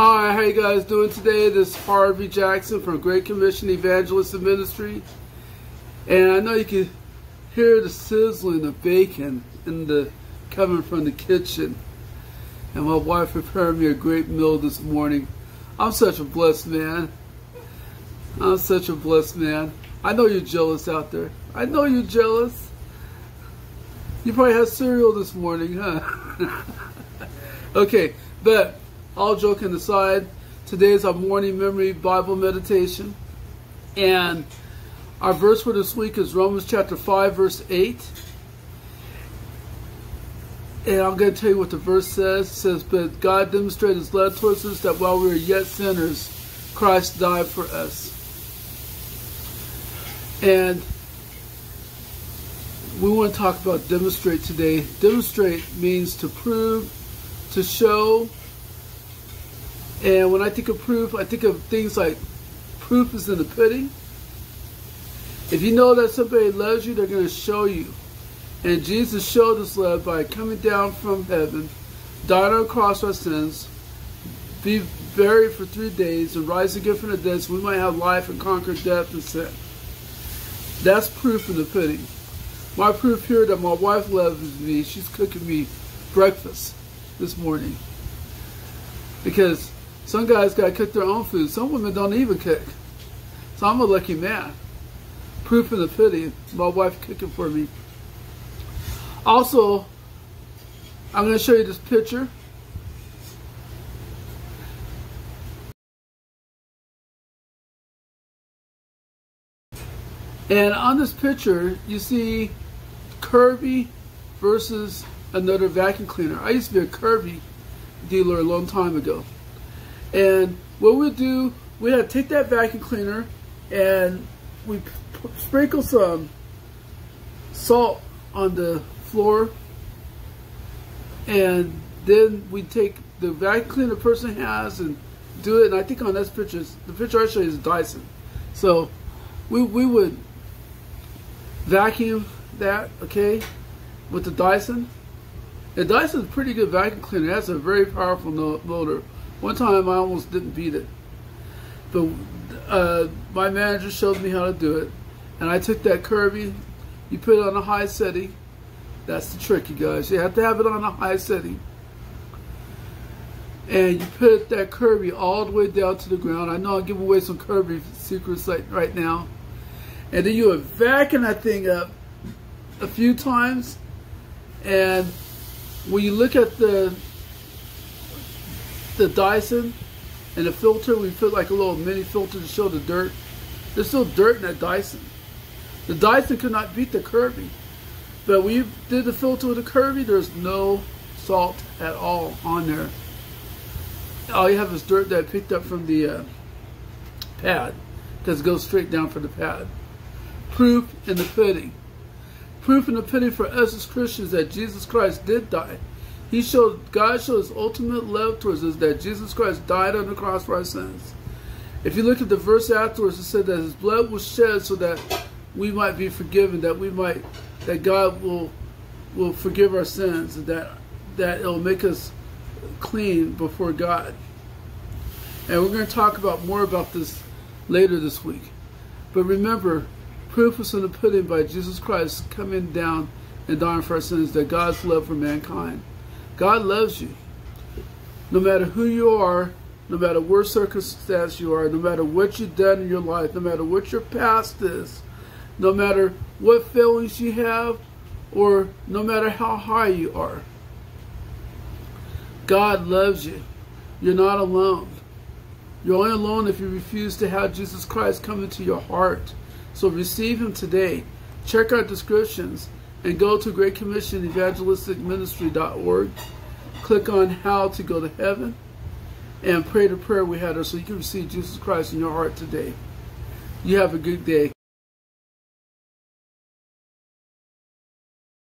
Hi, how you guys doing today? This is Harvey Jackson from Great Commission Evangelistic Ministry. And I know you can hear the sizzling of bacon coming from the kitchen. And my wife prepared me a great meal this morning. I'm such a blessed man. I'm such a blessed man. I know you're jealous out there. I know you're jealous. You probably had cereal this morning, huh? Okay, but all joking aside, today is our morning memory Bible meditation. And our verse for this week is Romans chapter 5, verse 8. And I'm going to tell you what the verse says. It says, "But God demonstrated his love towards us, that while we were yet sinners, Christ died for us." And we want to talk about demonstrate today. Demonstrate means to prove, to show. And when I think of proof, I think of things like proof is in the pudding. If you know that somebody loves you, they're going to show you. And Jesus showed us love by coming down from heaven, dying on the cross for our sins, be buried for 3 days, and rise again from the dead so we might have life and conquer death and sin. That's proof in the pudding. My proof here that my wife loves me, she's cooking me breakfast this morning. Because some guys got to cook their own food. Some women don't even cook. So I'm a lucky man. Proof in the pudding. My wife cooking for me. Also, I'm going to show you this picture. And on this picture, you see Kirby versus another vacuum cleaner. I used to be a Kirby dealer a long time ago. And what we do, we had to take that vacuum cleaner and we sprinkle some salt on the floor, and then we take the vacuum cleaner person has and do it. And I think on this picture, the picture I show you is Dyson. So we would vacuum that, okay, with the Dyson. And Dyson's a pretty good vacuum cleaner. That's a very powerful motor. One time I almost didn't beat it. But my manager showed me how to do it. And I took that Kirby. You put it on a high setting. That's the trick, you guys. You have to have it on a high setting. And you put that Kirby all the way down to the ground. I know I'll give away some Kirby secrets right now. And then you would vacuum that thing up a few times. And when you look at the Dyson and the filter, we put like a little mini filter to show the dirt. There's still dirt in that Dyson. The Dyson could not beat the Kirby. But when you did the filter with the Kirby, there's no salt at all on there. All you have is dirt that I picked up from the pad, because it goes straight down for the pad. Proof in the pudding. Proof in the pudding for us as Christians that Jesus Christ did die. God showed his ultimate love towards us, that Jesus Christ died on the cross for our sins. If you look at the verse afterwards, it said that his blood was shed so that we might be forgiven, that God will forgive our sins, and that it'll make us clean before God. And we're going to talk about more about this later this week. But remember, proof was in the pudding by Jesus Christ coming down and dying for our sins, that God's love for mankind. God loves you. No matter who you are, no matter what circumstance you are, no matter what you've done in your life, no matter what your past is, no matter what failings you have, or no matter how high you are, God loves you. You're not alone. You're only alone if you refuse to have Jesus Christ come into your heart. So receive him today. Check our descriptions and go to GreatCommissionEvangelisticMinistry.org. Click on How to Go to Heaven and pray the prayer we had, so you can receive Jesus Christ in your heart today. You have a good day.